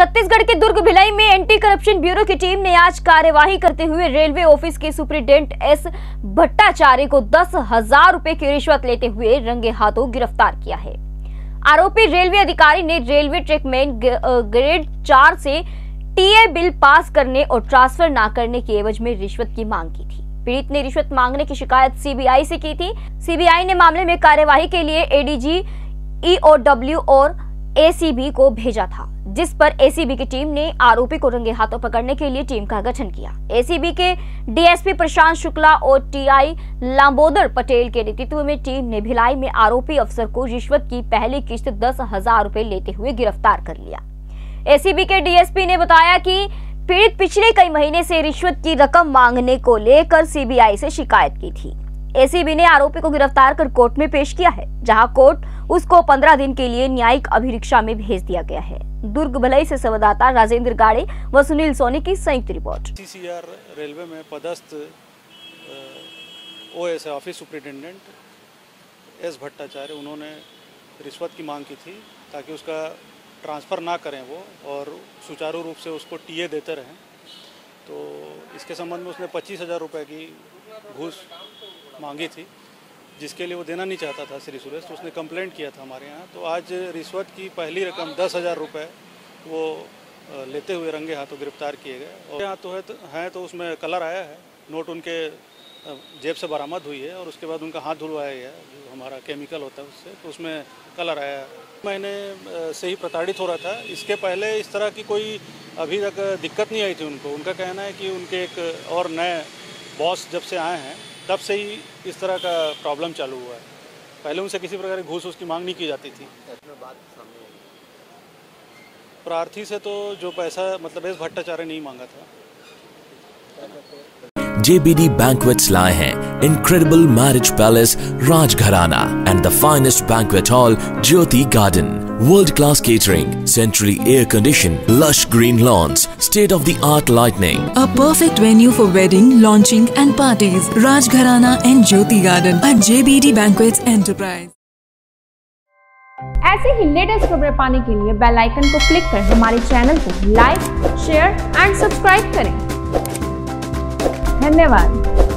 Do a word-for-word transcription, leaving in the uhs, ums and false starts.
छत्तीसगढ़ के दुर्ग भिलाई में anti corruption bureau की टीम ने आज कार्यवाही करते हुए रेलवे ऑफिस के सुप्रीडेंट एस भट्टाचार्य को दस हजार रूपए की रिश्वत लेते हुए रंगे हाथों गिरफ्तार किया है। आरोपी रेलवे अधिकारी ने रेलवे ट्रैकमैन ग्रेड चार से टीए बिल पास करने और ट्रांसफर न करने की एवज में रिश्वत की मांग की थी। पीड़ित ने रिश्वत मांगने की शिकायत सीबीआई से की थी। सीबीआई ने मामले में कार्यवाही के लिए एडीजी ईओडब्ल्यू और एसीबी को भेजा था, जिस पर एसीबी की टीम ने आरोपी को रंगे हाथों पकड़ने के लिए टीम का गठन किया। एसीबी के डीएसपी प्रशांत शुक्ला और टीआई लांबोदर पटेल के नेतृत्व में टीम ने भिलाई में आरोपी अफसर को रिश्वत की पहली किश्त दस हजार रूपए लेते हुए गिरफ्तार कर लिया। एसीबी के डीएसपी ने बताया कि पीड़ित पिछले कई महीने से रिश्वत की रकम मांगने को लेकर सीबीआई से शिकायत की थी। एसीबी ने आरोपी को गिरफ्तार कर कोर्ट में पेश किया है, जहां कोर्ट उसको पंद्रह दिन के लिए न्यायिक अभिरक्षा में भेज दिया गया है। दुर्ग भलाई से संवाददाता राजेंद्र गाड़े व सुनील सोनी की संयुक्त रिपोर्ट। सीसीआर रेलवे में पदस्थ OS office superintendent S Bhattacharya, उन्होंने रिश्वत की मांग की थी ताकि उसका ट्रांसफ़र ना करें वो और सुचारू रूप से उसको टीए देते रहें। तो इसके संबंध में उसने पच्चीस हज़ार रुपये की घूस मांगी थी, जिसके लिए वो देना नहीं चाहता था श्री सुरेश, तो उसने कंप्लेंट किया था हमारे यहाँ। तो आज रिश्वत की पहली रकम दस हज़ार रुपये वो लेते हुए रंगे हाथों गिरफ्तार किए गए। और यहाँ तो है तो हैं तो उसमें कलर आया है, नोट उनके जेब से बरामद हुई है और उसके बाद उनका हाथ धुलवाया गया, जो हमारा केमिकल होता है उससे, तो उसमें कलर आया है। महीने से ही प्रताड़ित हो रहा था, इसके पहले इस तरह की कोई अभी तक दिक्कत नहीं आई थी उनको। उनका कहना है कि उनके एक और नए बॉस जब से आए हैं तब से ही इस तरह का प्रॉब्लम चालू हुआ है। पहले उनसे किसी प्रकार की घूस उसकी मांग नहीं की जाती थी। प्रार्थी से तो जो पैसा मतलब एस भट्टाचार्य नहीं मांगा था। J B D Banquets लाए हैं Incredible Marriage Palace Rajgharana and the finest banquet hall Jyoti Garden. World-class catering, centrally air-conditioned, lush green lawns, state-of-the-art lighting. A perfect venue for wedding, launching and parties. Rajgharana and Jyoti Garden at J B D Banquets Enterprise. ऐसे ही latest खबरें पाने के लिए bell icon को click कर हमारे channel को like, share and subscribe करें। धन्यवाद।